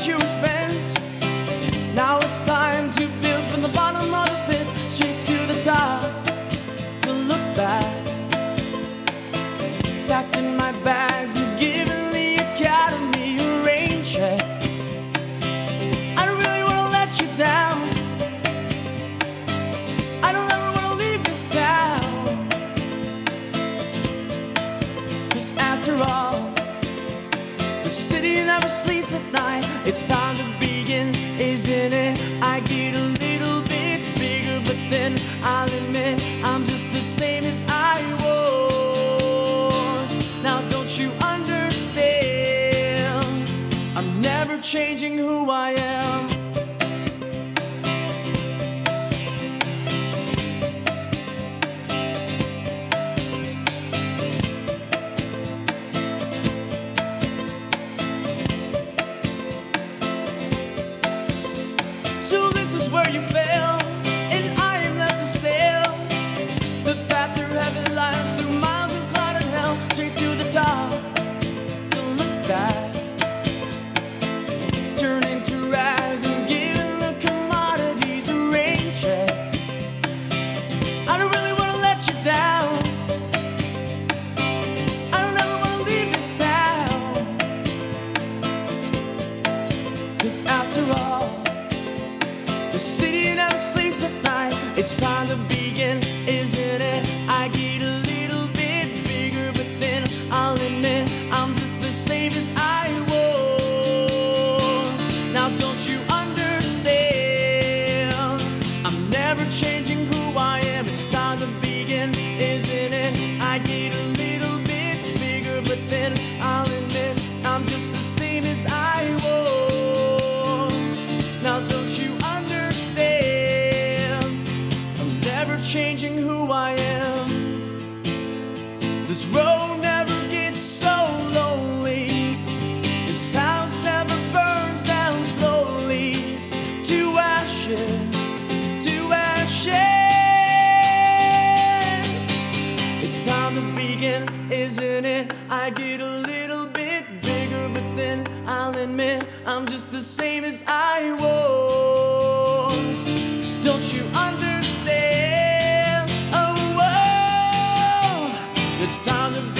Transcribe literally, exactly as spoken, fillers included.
that you spent. Now it's time to build from the bottom of the pit straight to the top. But look back, packing my bags and giving the academy a rain check. I don't really want to let you down. I don't ever want to leave this town. Cause after all, the city never sleeps at night. It's time to begin, isn't it? I get a little bit bigger, but then I'll admit I'm just the same as I was. Now don't you understand? I'm never changing who I am. So this is where you fail, and I am left to sail. The path through heaven lies through miles of cloud and hell, straight to the top. But look back, turn into rags and give the commodities a rain check. I don't really want to let you down. I don't ever want to leave this town. Cause after all, the city never sleeps at night. It's time to begin, isn't it? I get a little bit bigger, but then I'll admit I'm just the same as I was. Now don't you understand? I'm never changing who I am. It's time to begin, isn't it? I get a little bit bigger, but then I'll admit I'm just the same as I was. Now don't you understand? Changing who I am. This road never gets so lonely. This house never burns down slowly to ashes, to ashes. It's time to begin, isn't it? I get a little bit bigger, but then I'll admit I'm just the same as I was. Don't you understand? It's time to be